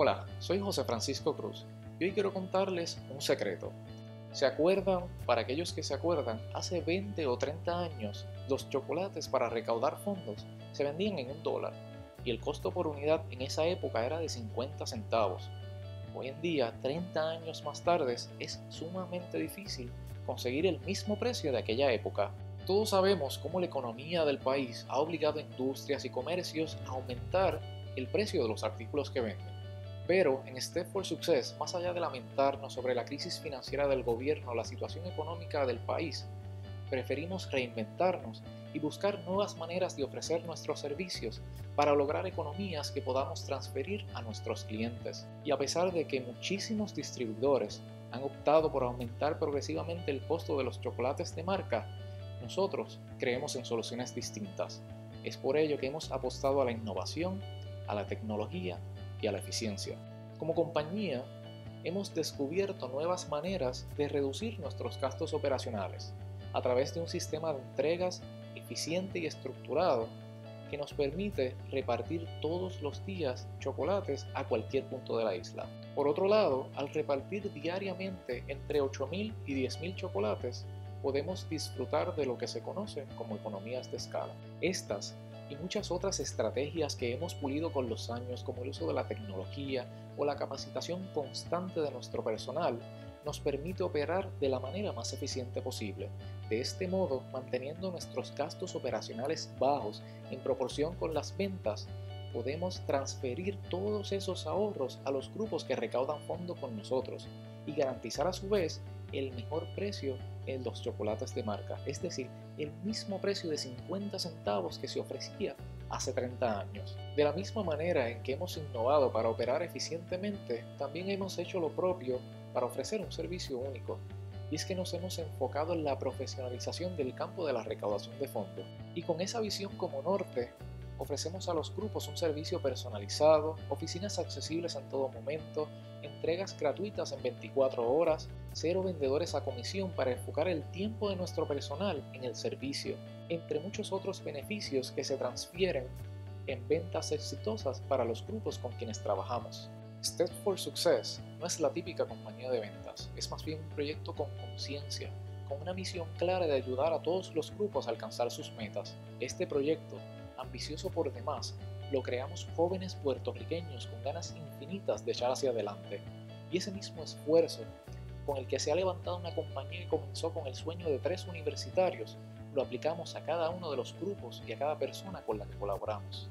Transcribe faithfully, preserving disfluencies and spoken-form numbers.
Hola, soy José Francisco Cruz y hoy quiero contarles un secreto. ¿Se acuerdan, para aquellos que se acuerdan, hace veinte o treinta años los chocolates para recaudar fondos se vendían en un dólar y el costo por unidad en esa época era de cincuenta centavos? Hoy en día, treinta años más tarde, es sumamente difícil conseguir el mismo precio de aquella época. Todos sabemos cómo la economía del país ha obligado a industrias y comercios a aumentar el precio de los artículos que venden. Pero en Steps for Success, más allá de lamentarnos sobre la crisis financiera del gobierno o la situación económica del país, preferimos reinventarnos y buscar nuevas maneras de ofrecer nuestros servicios para lograr economías que podamos transferir a nuestros clientes. Y a pesar de que muchísimos distribuidores han optado por aumentar progresivamente el costo de los chocolates de marca, nosotros creemos en soluciones distintas. Es por ello que hemos apostado a la innovación, a la tecnología y a la eficiencia. Como compañía, hemos descubierto nuevas maneras de reducir nuestros gastos operacionales a través de un sistema de entregas eficiente y estructurado que nos permite repartir todos los días chocolates a cualquier punto de la isla. Por otro lado, al repartir diariamente entre ocho mil y diez mil chocolates, podemos disfrutar de lo que se conoce como economías de escala. Estas y muchas otras estrategias que hemos pulido con los años, como el uso de la tecnología o la capacitación constante de nuestro personal, nos permite operar de la manera más eficiente posible, de este modo manteniendo nuestros gastos operacionales bajos en proporción con las ventas. Podemos transferir todos esos ahorros a los grupos que recaudan fondos con nosotros y garantizar a su vez el mejor precio en los chocolates de marca, es decir, el mismo precio de cincuenta centavos que se ofrecía hace treinta años. De la misma manera en que hemos innovado para operar eficientemente, también hemos hecho lo propio para ofrecer un servicio único, y es que nos hemos enfocado en la profesionalización del campo de la recaudación de fondos, y con esa visión como norte, ofrecemos a los grupos un servicio personalizado, oficinas accesibles en todo momento, entregas gratuitas en veinticuatro horas, cero vendedores a comisión para enfocar el tiempo de nuestro personal en el servicio, entre muchos otros beneficios que se transfieren en ventas exitosas para los grupos con quienes trabajamos. Steps for Success no es la típica compañía de ventas, es más bien un proyecto con conciencia, con una misión clara de ayudar a todos los grupos a alcanzar sus metas. Este proyecto, ambicioso por demás, lo creamos jóvenes puertorriqueños con ganas infinitas de echar hacia adelante. Y ese mismo esfuerzo con el que se ha levantado una compañía que comenzó con el sueño de tres universitarios, lo aplicamos a cada uno de los grupos y a cada persona con la que colaboramos.